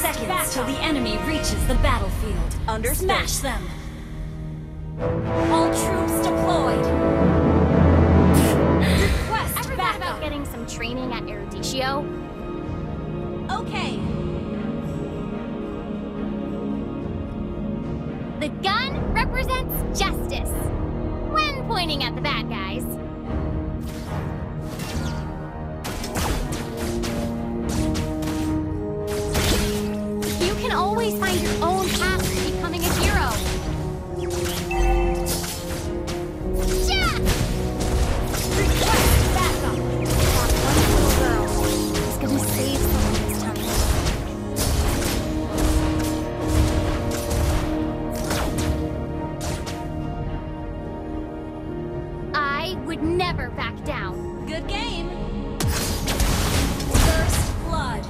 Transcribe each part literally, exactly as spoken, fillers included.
seconds back till the enemy reaches the battlefield. Understood. Smash them! All troops deployed! Request backup! Ever thought about getting some training at Erudicio? Okay. The gun represents justice. When pointing at the bad guys. Always find your own path to becoming a hero. Yeah! Request backup. That one little girl is gonna save someone this time. I would never back down. Good game. First blood.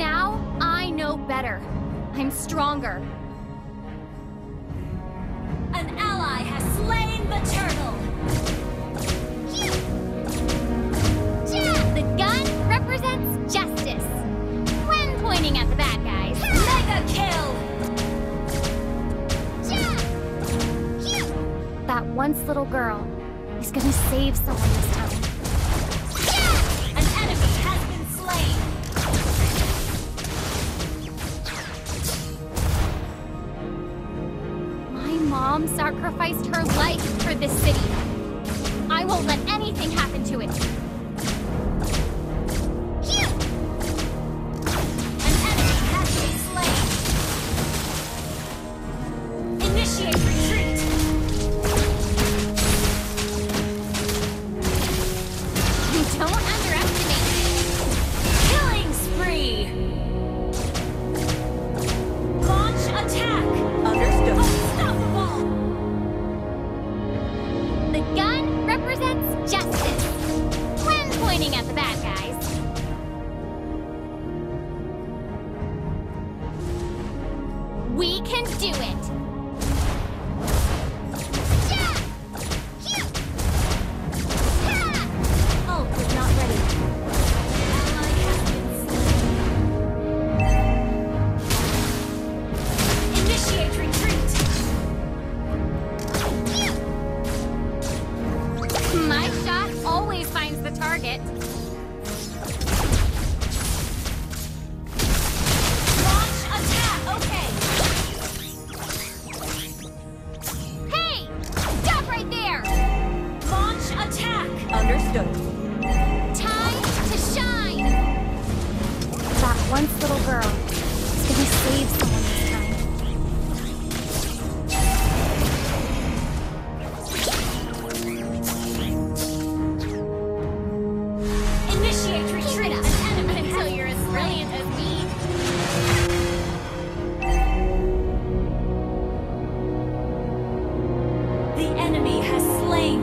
Now I know better. I'm stronger. An ally has slain the turtle. The gun represents justice. When pointing at the bad guys, mega kill. That once little girl is gonna save someone this time. Mom sacrificed her life for this city. I won't let anything happen to it. Here. An enemy has been slain. Initiate retreat. You don't underestimate me. Killing spree. Launch attack. Understood. Represents justice when pointing at the bad guys. We can do it. Oh, we're not ready. Ally has been slain. Initiate retreat. My shot always finds the target. Launch attack! Okay. Hey! Stop right there! Launch attack! Understood. Time to shine! That once little girl is gonna save someone this time.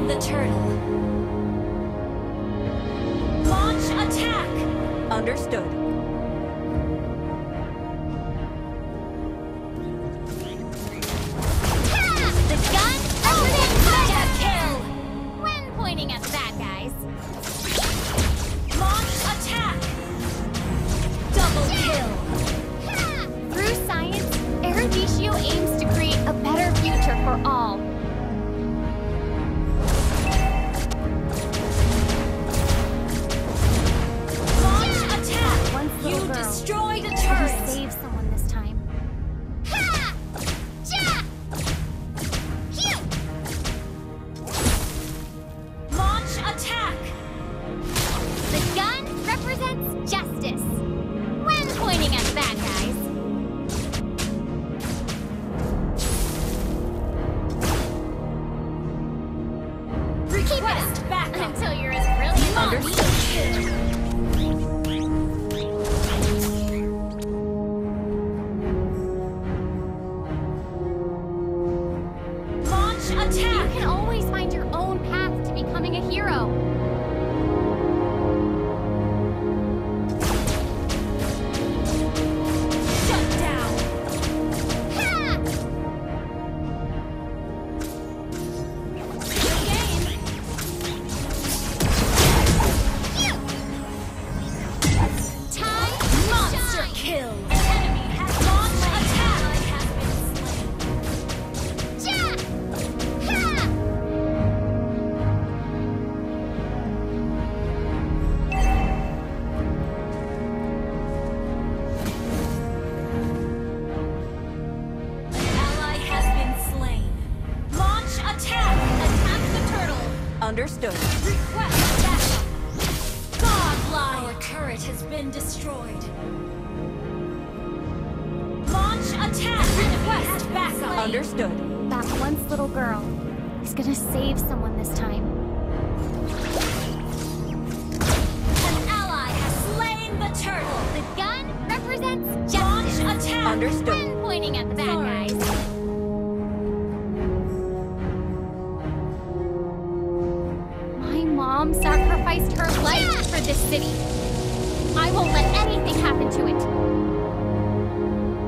The turtle. Launch attack! Understood. Ha! The gun represents kill! When pointing at the bad guys. Launch attack! Double kill! Understood. Request backup. Godline. Our turret has been destroyed. Launch attack. Request backup. Understood. That once little girl is gonna save someone this time. An ally has slain the turtle. The gun represents justice. Launch attack. Understood. And pointing at the bad Sorry. guys. Mom sacrificed her life yeah! for this city. I won't let anything happen to it.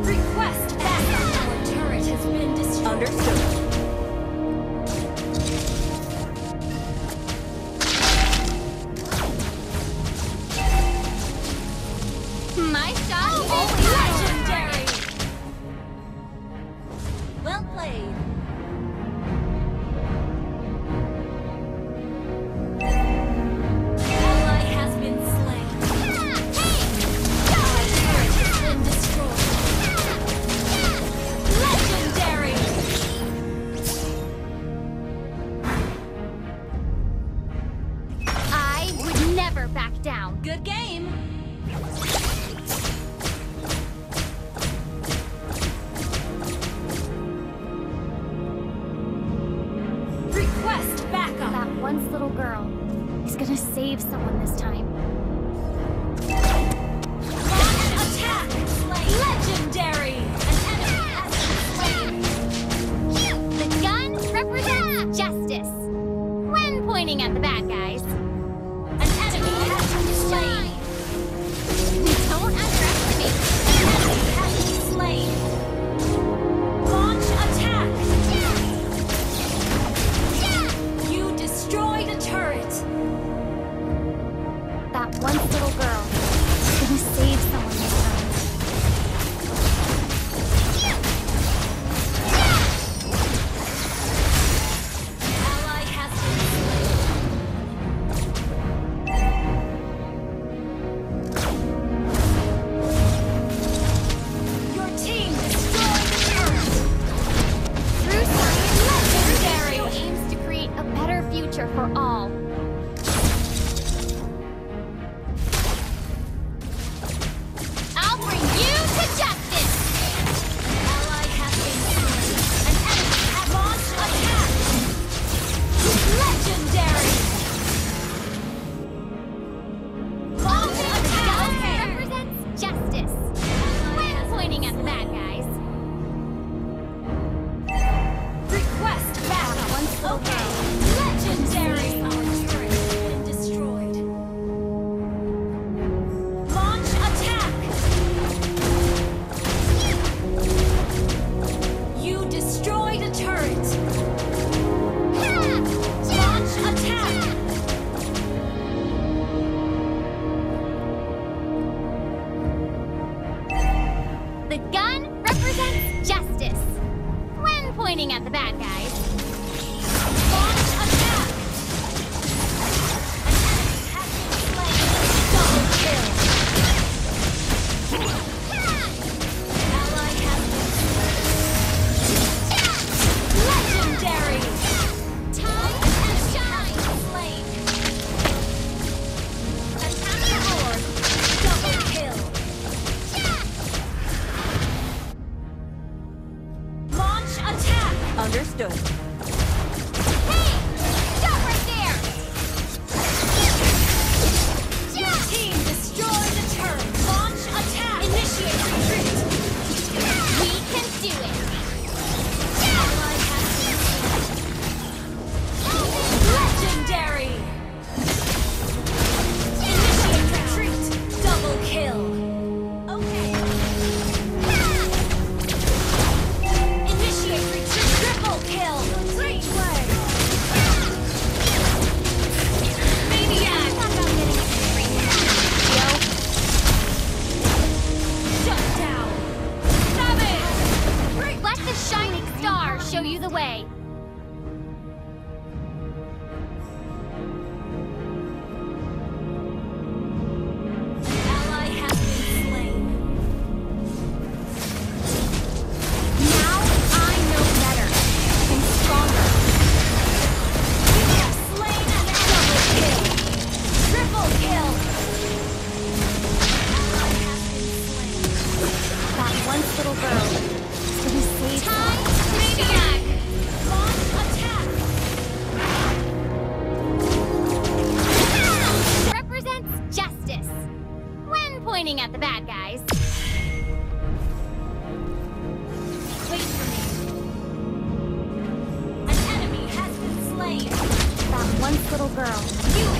Request backup. Yeah! Our turret has been destroyed. Understood. My shot is oh, legendary. Well played. Back down. Good game. Request backup. That once little girl is gonna save someone this time. Launch attack. Legendary. An enemy has slain. The gun represents justice. When pointing at the bad guys. For all. I'll bring you to justice! An ally has been killed. An enemy has launched attack! Legendary! Launch attack! That represents justice. When pointing at the bad guys. Request back once okay. Legendary! Our turret has been destroyed. Launch attack! You destroyed a turret! Launch attack! The gun represents justice. When pointing at the bad guys. Understood. Hey! Stop right there! Yeah. Your team destroyed the turret. Launch attack. Initiate retreat. Yeah. We can do it. Yeah. Ally has been slain. Legendary! Yeah. Initiate retreat. Double kill. Kill! way. Ally has been slain. Now I know better and stronger. We have slain an double kill. Triple kill. Ally has been slain. That one little girl. To be saved. Time maniac. Long attack. Represents justice. When pointing at the bad guys. Wait for me. An enemy has been slain. That one little girl. You